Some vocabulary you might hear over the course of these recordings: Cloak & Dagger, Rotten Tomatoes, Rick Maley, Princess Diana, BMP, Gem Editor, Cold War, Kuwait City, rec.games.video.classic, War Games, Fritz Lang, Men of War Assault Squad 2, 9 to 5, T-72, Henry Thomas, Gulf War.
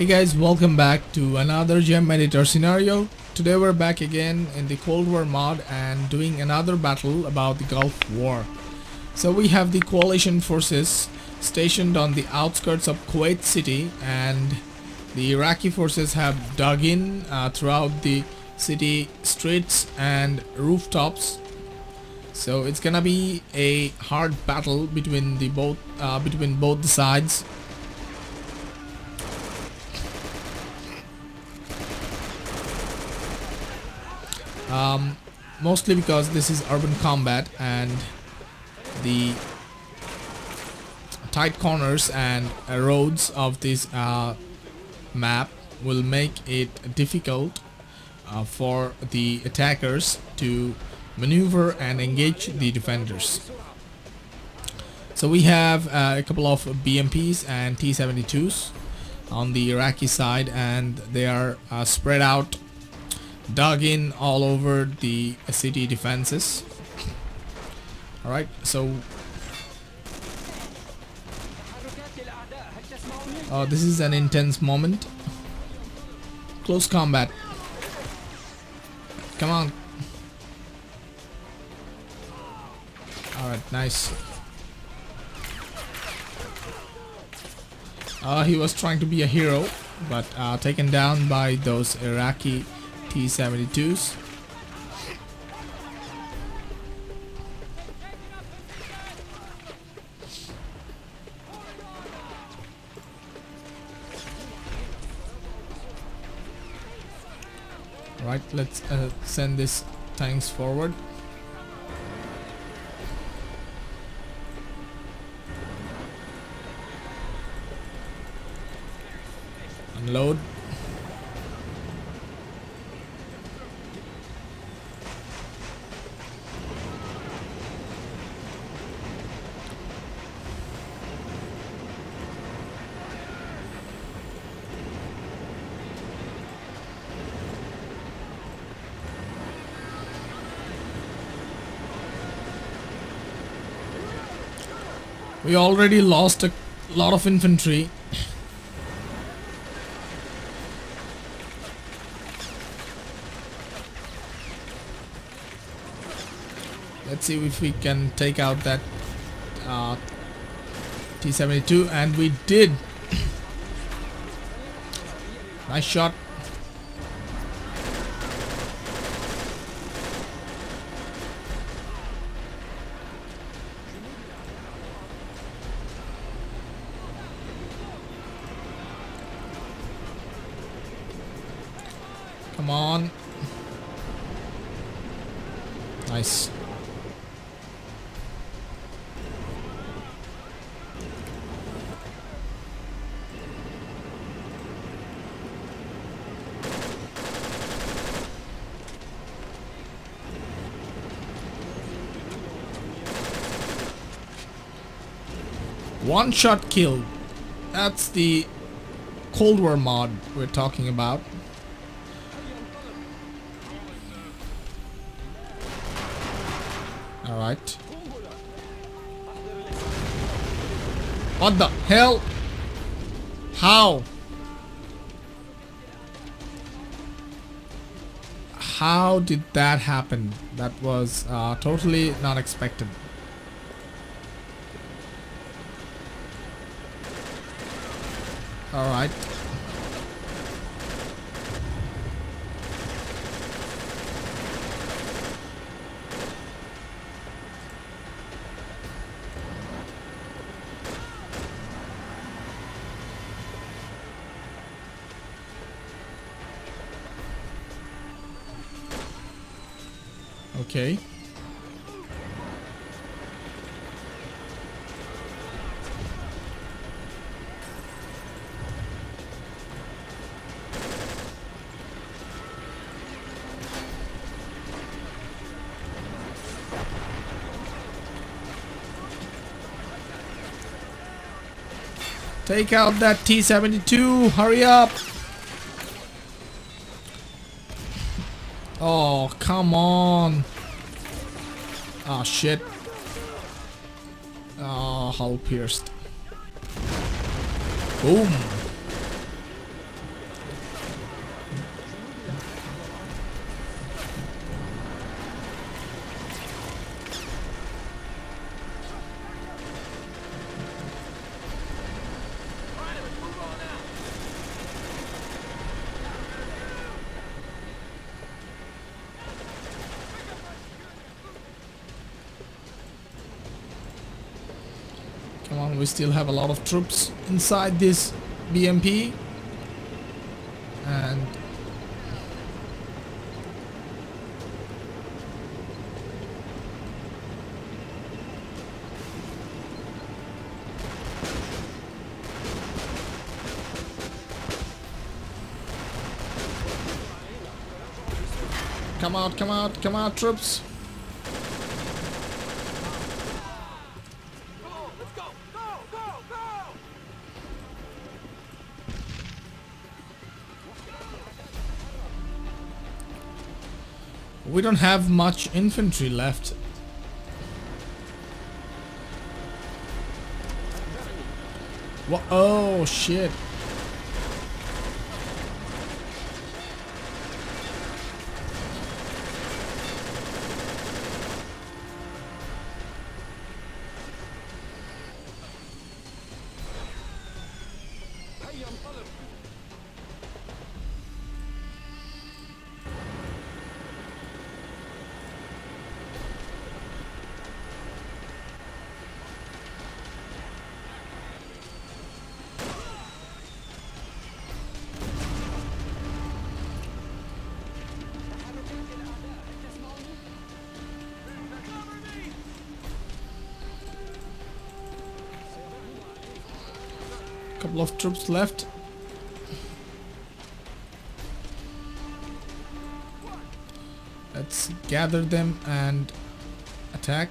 Hey guys, welcome back to another Gem Editor scenario. Today we're back again in the Cold War mod and doing another battle about the Gulf War. So we have the coalition forces stationed on the outskirts of Kuwait City, and the Iraqi forces have dug in throughout the city streets and rooftops. So it's gonna be a hard battle between the both the sides. Mostly because this is urban combat and the tight corners and roads of this map will make it difficult for the attackers to maneuver and engage the defenders. So we have a couple of BMPs and T-72s on the Iraqi side, and they are spread out, dug in all over the city defenses. Alright, so this is an intense moment. Close combat. Come on. Alright, nice. He was trying to be a hero, but taken down by those Iraqi T-72s. Right, let's send these tanks forward. Unload. We already lost a lot of infantry. Let's see if we can take out that T-72, and we did. Nice shot. Come on. Nice. One shot kill. That's the Cold War mod we're talking about. Alright. What the hell? How? How did that happen? That was totally not expected. Alright. Okay. Take out that T-72, hurry up! Oh, come on! Ah, shit. Ah, hull pierced. Boom! down. We still have a lot of troops inside this BMP, and come out, come out, come out, troops. We don't have much infantry left. What? Oh shit. Couple of troops left. Let's gather them and attack.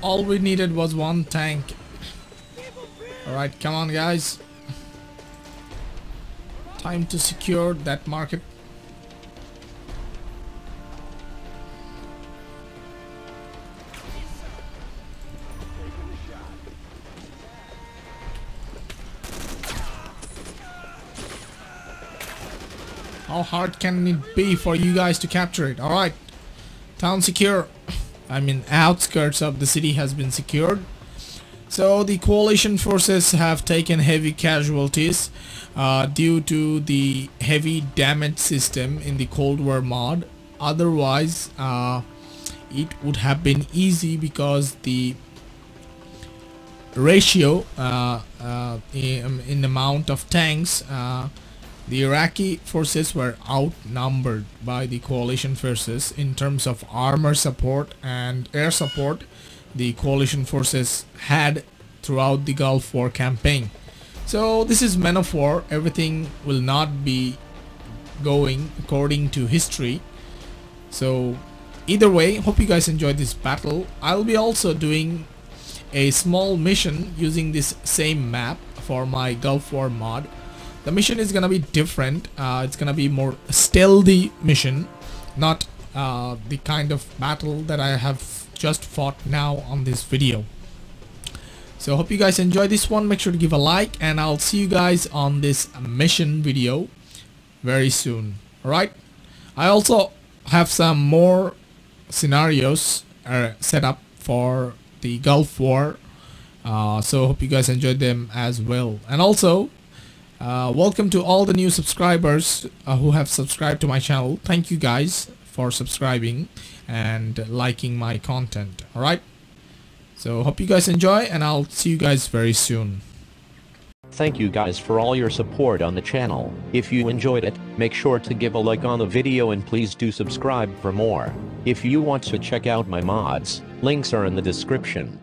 All we needed was one tank. Alright, come on guys. Time to secure that market. How hard can it be for you guys to capture it? Alright, town secure. I mean, outskirts of the city has been secured. So the coalition forces have taken heavy casualties due to the heavy damage system in the Cold War mod. Otherwise, it would have been easy because the ratio in amount of tanks, the Iraqi forces were outnumbered by the coalition forces in terms of armor support and air support the coalition forces had throughout the Gulf War campaign. So this is Men of War. Everything will not be going according to history. So either way, hope you guys enjoyed this battle. I'll be also doing a small mission using this same map for my Gulf War mod. The mission is gonna be different. It's gonna be more stealthy mission, not the kind of battle that I have just fought now on this video. So hope you guys enjoy this one. Make sure to give a like, and I'll see you guys on this mission video very soon. Alright, I also have some more scenarios set up for the Gulf War, so hope you guys enjoyed them as well. And also welcome to all the new subscribers who have subscribed to my channel. Thank you guys for subscribing and liking my content. Alright, so hope you guys enjoy, and I'll see you guys very soon. Thank you guys for all your support on the channel. If you enjoyed it, make sure to give a like on the video and please do subscribe for more. If you want to check out my mods, links are in the description.